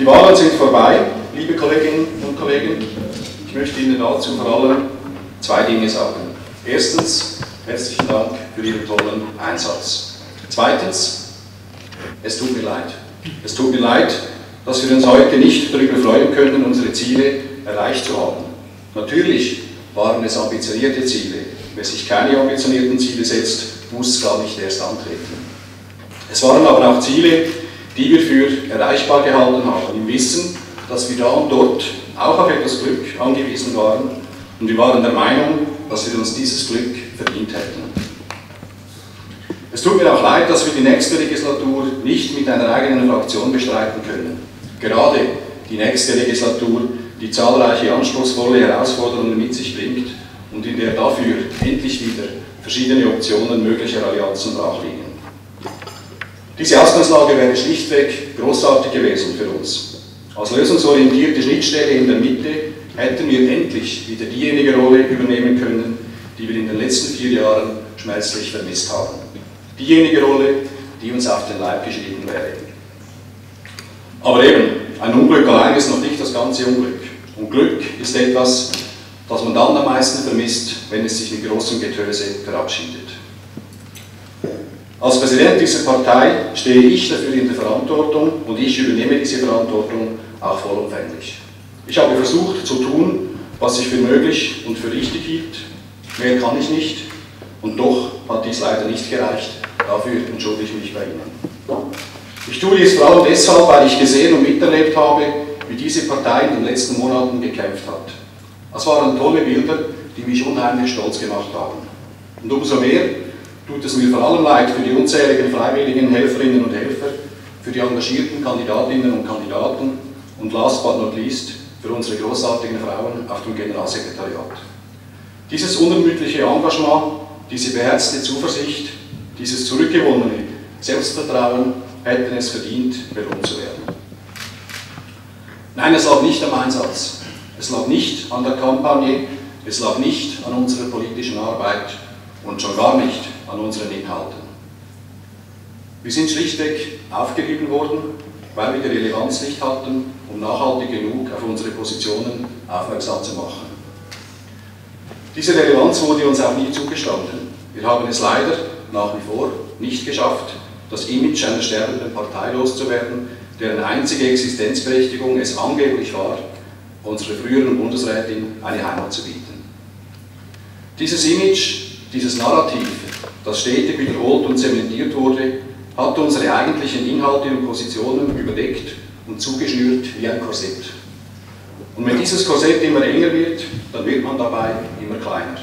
Die Wahlen sind vorbei, liebe Kolleginnen und Kollegen. Ich möchte Ihnen dazu vor allem zwei Dinge sagen. Erstens, herzlichen Dank für Ihren tollen Einsatz. Zweitens, es tut mir leid. Es tut mir leid, dass wir uns heute nicht darüber freuen können, unsere Ziele erreicht zu haben. Natürlich waren es ambitionierte Ziele. Wer sich keine ambitionierten Ziele setzt, muss gar nicht erst antreten. Es waren aber auch Ziele, die wir für erreichbar gehalten haben, im Wissen, dass wir da und dort auch auf etwas Glück angewiesen waren, und wir waren der Meinung, dass wir uns dieses Glück verdient hätten. Es tut mir auch leid, dass wir die nächste Legislatur nicht mit einer eigenen Fraktion bestreiten können. Gerade die nächste Legislatur, die zahlreiche anspruchsvolle Herausforderungen mit sich bringt und in der dafür endlich wieder verschiedene Optionen möglicher Allianzen brachliegen. Diese Ausgangslage wäre schlichtweg großartig gewesen für uns. Als lösungsorientierte Schnittstelle in der Mitte hätten wir endlich wieder diejenige Rolle übernehmen können, die wir in den letzten 4 Jahren schmerzlich vermisst haben. Diejenige Rolle, die uns auf den Leib geschrieben wäre. Aber eben, ein Unglück allein ist noch nicht das ganze Unglück. Und Glück ist etwas, das man dann am meisten vermisst, wenn es sich mit großem Getöse verabschiedet. Als Präsident dieser Partei stehe ich dafür in der Verantwortung, und ich übernehme diese Verantwortung auch vollumfänglich. Ich habe versucht zu tun, was ich für möglich und für richtig hielt. Mehr kann ich nicht, und doch hat dies leider nicht gereicht. Dafür entschuldige ich mich bei Ihnen. Ich tue dies vor allem deshalb, weil ich gesehen und miterlebt habe, wie diese Partei in den letzten Monaten gekämpft hat. Es waren tolle Bilder, die mich unheimlich stolz gemacht haben. Und umso mehr tut es mir vor allem leid für die unzähligen freiwilligen Helferinnen und Helfer, für die engagierten Kandidatinnen und Kandidaten und last but not least für unsere großartigen Frauen auf dem Generalsekretariat. Dieses unermüdliche Engagement, diese beherzte Zuversicht, dieses zurückgewonnene Selbstvertrauen hätten es verdient, belohnt zu werden. Nein, es lag nicht am Einsatz, es lag nicht an der Kampagne, es lag nicht an unserer politischen Arbeit und schon gar nicht an unseren Inhalten. Wir sind schlichtweg aufgerieben worden, weil wir die Relevanz nicht hatten, um nachhaltig genug auf unsere Positionen aufmerksam zu machen. Diese Relevanz wurde uns auch nie zugestanden. Wir haben es leider nach wie vor nicht geschafft, das Image einer sterbenden Partei loszuwerden, deren einzige Existenzberechtigung es angeblich war, unserer früheren Bundesrätin eine Heimat zu bieten. Dieses Image, dieses Narrativ, das stetig wiederholt und zementiert wurde, hat unsere eigentlichen Inhalte und Positionen überdeckt und zugeschnürt wie ein Korsett. Und wenn dieses Korsett immer enger wird, dann wird man dabei immer kleiner.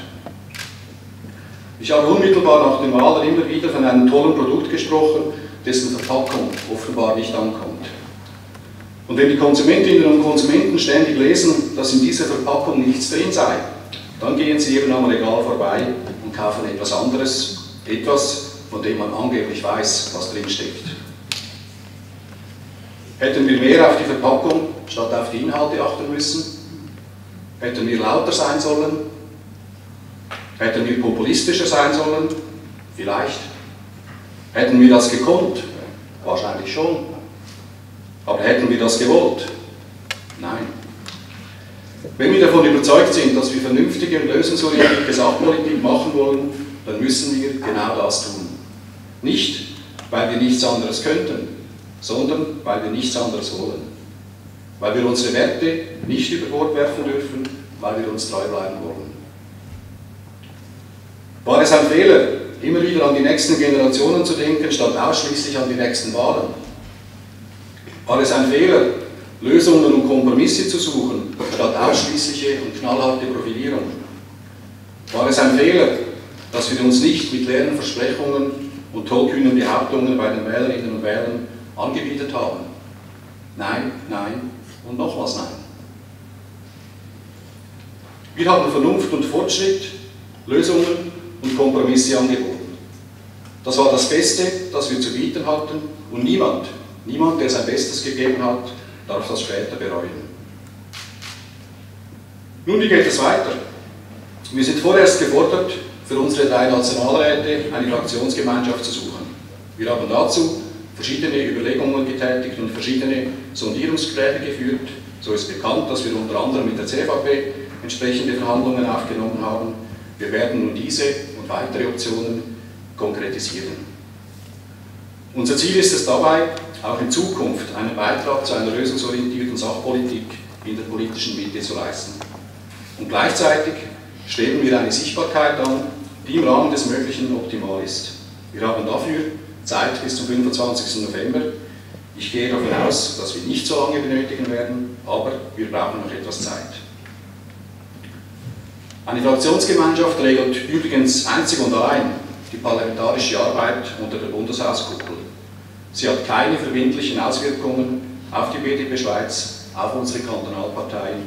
Ich habe unmittelbar nach den Wahlen immer wieder von einem tollen Produkt gesprochen, dessen Verpackung offenbar nicht ankommt. Und wenn die Konsumentinnen und Konsumenten ständig lesen, dass in dieser Verpackung nichts drin sei, dann gehen sie eben am Regal vorbei und kaufen etwas anderes, etwas, von dem man angeblich weiß, was drin steckt. Hätten wir mehr auf die Verpackung statt auf die Inhalte achten müssen? Hätten wir lauter sein sollen? Hätten wir populistischer sein sollen? Vielleicht. Hätten wir das gekonnt? Wahrscheinlich schon. Aber hätten wir das gewollt? Nein. Wenn wir davon überzeugt sind, dass wir vernünftige und lösungsorientierte Sachpolitik machen wollen, dann müssen wir genau das tun. Nicht, weil wir nichts anderes könnten, sondern weil wir nichts anderes wollen. Weil wir unsere Werte nicht über Bord werfen dürfen, weil wir uns treu bleiben wollen. War es ein Fehler, immer wieder an die nächsten Generationen zu denken, statt ausschließlich an die nächsten Wahlen? War es ein Fehler, Lösungen und Kompromisse zu suchen, statt ausschließliche und knallharte Profilierung? War es ein Fehler, dass wir uns nicht mit leeren Versprechungen und tollkühnen Behauptungen bei den Wählerinnen und Wählern angebietet haben? Nein, nein und nochmals nein. Wir haben Vernunft und Fortschritt, Lösungen und Kompromisse angeboten. Das war das Beste, das wir zu bieten hatten, und niemand, der sein Bestes gegeben hat, darf das später bereuen. Nun, wie geht es weiter? Wir sind vorerst gefordert, für unsere 3 Nationalräte eine Fraktionsgemeinschaft zu suchen. Wir haben dazu verschiedene Überlegungen getätigt und verschiedene Sondierungsgespräche geführt. So ist bekannt, dass wir unter anderem mit der CVP entsprechende Verhandlungen aufgenommen haben. Wir werden nun diese und weitere Optionen konkretisieren. Unser Ziel ist es dabei, auch in Zukunft einen Beitrag zu einer lösungsorientierten Sachpolitik in der politischen Mitte zu leisten. Und gleichzeitig streben wir eine Sichtbarkeit an, die im Rahmen des Möglichen optimal ist. Wir haben dafür Zeit bis zum 25. November. Ich gehe davon aus, dass wir nicht so lange benötigen werden, aber wir brauchen noch etwas Zeit. Eine Fraktionsgemeinschaft regelt übrigens einzig und allein die parlamentarische Arbeit unter der Bundeshauskuppel. Sie hat keine verbindlichen Auswirkungen auf die BDP Schweiz, auf unsere Kantonalparteien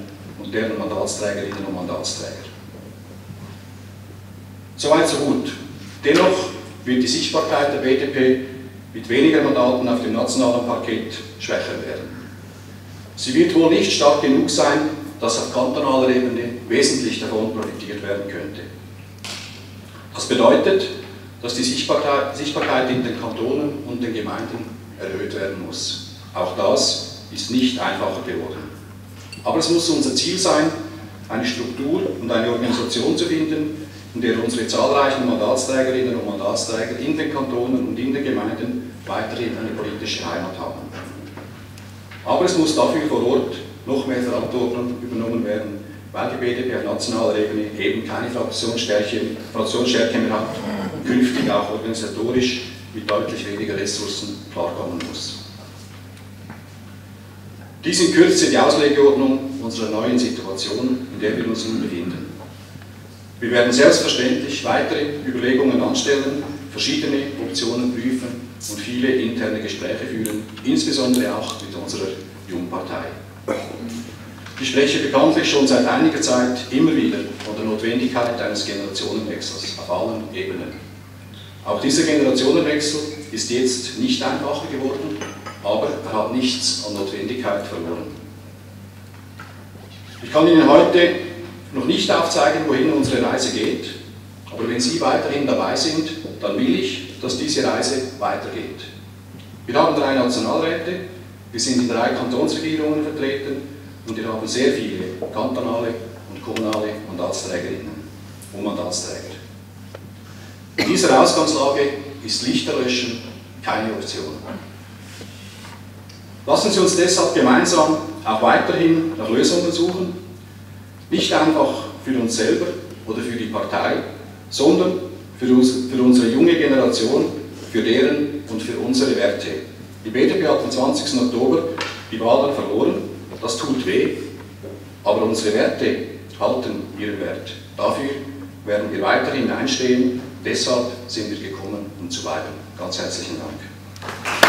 und deren Mandatsträgerinnen und Mandatsträger. Soweit so gut. Dennoch wird die Sichtbarkeit der BDP mit weniger Mandaten auf dem nationalen Parkett schwächer werden. Sie wird wohl nicht stark genug sein, dass auf kantonaler Ebene wesentlich davon profitiert werden könnte. Das bedeutet, dass die Sichtbarkeit in den Kantonen und den Gemeinden erhöht werden muss. Auch das ist nicht einfacher geworden. Aber es muss unser Ziel sein, eine Struktur und eine Organisation zu finden, in der unsere zahlreichen Mandatsträgerinnen und Mandatsträger in den Kantonen und in den Gemeinden weiterhin eine politische Heimat haben. Aber es muss dafür vor Ort noch mehr Verantwortung übernommen werden, weil die BDP auf nationaler Ebene eben keine Fraktionsstärke mehr hat und künftig auch organisatorisch mit deutlich weniger Ressourcen klarkommen muss. Dies in Kürze die Auslegeordnung unserer neuen Situation, in der wir uns nun befinden. Wir werden selbstverständlich weitere Überlegungen anstellen, verschiedene Optionen prüfen und viele interne Gespräche führen, insbesondere auch mit unserer Jungpartei. Ich spreche bekanntlich schon seit einiger Zeit immer wieder von der Notwendigkeit eines Generationenwechsels auf allen Ebenen. Auch dieser Generationenwechsel ist jetzt nicht einfacher geworden, aber er hat nichts an Notwendigkeit verloren. Ich kann Ihnen heute noch nicht aufzeigen, wohin unsere Reise geht, aber wenn Sie weiterhin dabei sind, dann will ich, dass diese Reise weitergeht. Wir haben 3 Nationalräte, wir sind in 3 Kantonsregierungen vertreten, und wir haben sehr viele kantonale und kommunale Mandatsträgerinnen und Mandatsträger. In dieser Ausgangslage ist Lichterlöschen keine Option. Lassen Sie uns deshalb gemeinsam auch weiterhin nach Lösungen suchen, nicht einfach für uns selber oder für die Partei, sondern für unsere junge Generation, für deren und für unsere Werte. Die BDP hat am 20. Oktober die Wahlen verloren. Das tut weh, aber unsere Werte halten ihren Wert. Dafür werden wir weiterhin einstehen, deshalb sind wir gekommen, um zu bleiben. Ganz herzlichen Dank.